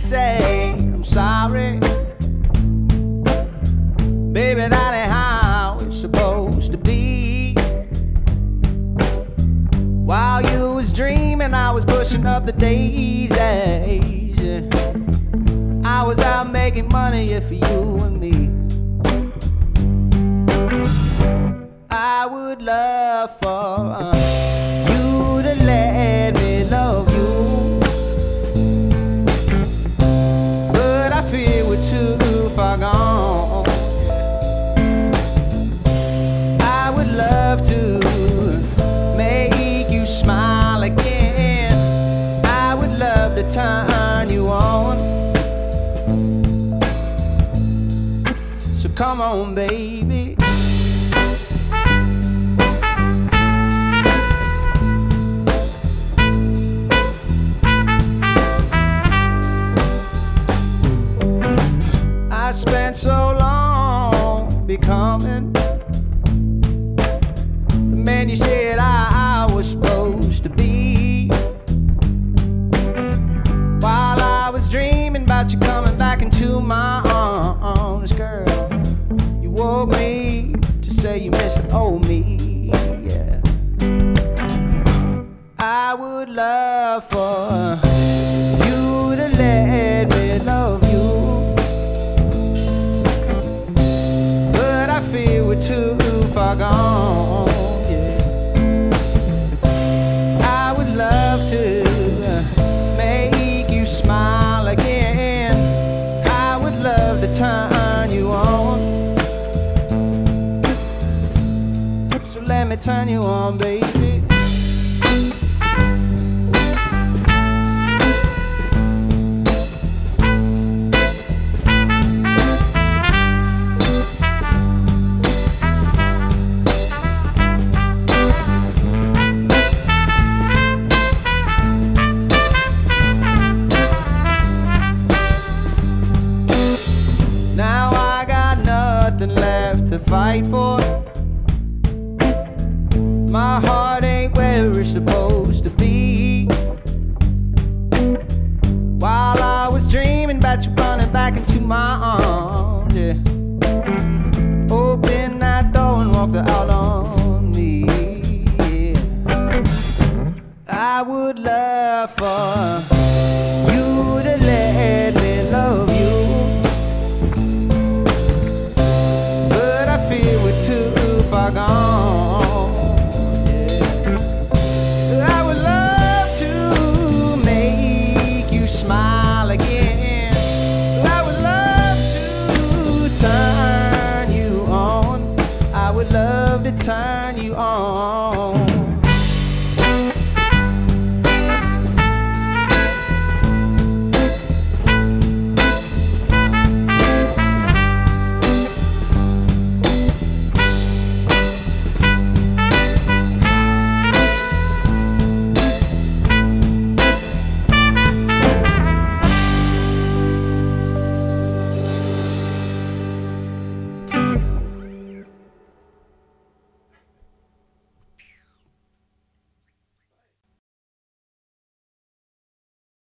say I'm sorry. Baby, that ain't how it's supposed to be. While you was dreaming, I was pushing up the daisies. I was out making money for you and me. I would love for you to let me love you, but I fear we're too far gone. I would love to make you smile again. I would love to turn you on. So come on, baby. I spent so long becoming the man you said I was supposed to be. While I was dreaming about you coming back into my arms, girl, you woke me to say you miss the old me. Yeah. I would love for you to let me love you, too far gone, yeah. I would love to make you smile again. I would love to turn you on. So let me turn you on, baby. To fight for, my heart ain't where it's supposed to be. While I was dreaming about you running back into my arms, yeah. Open that door and walk out on me, yeah. I would love for you to let me love you, too far gone, yeah. I would love to make you smile again. I would love to turn you on. I would love to turn you on.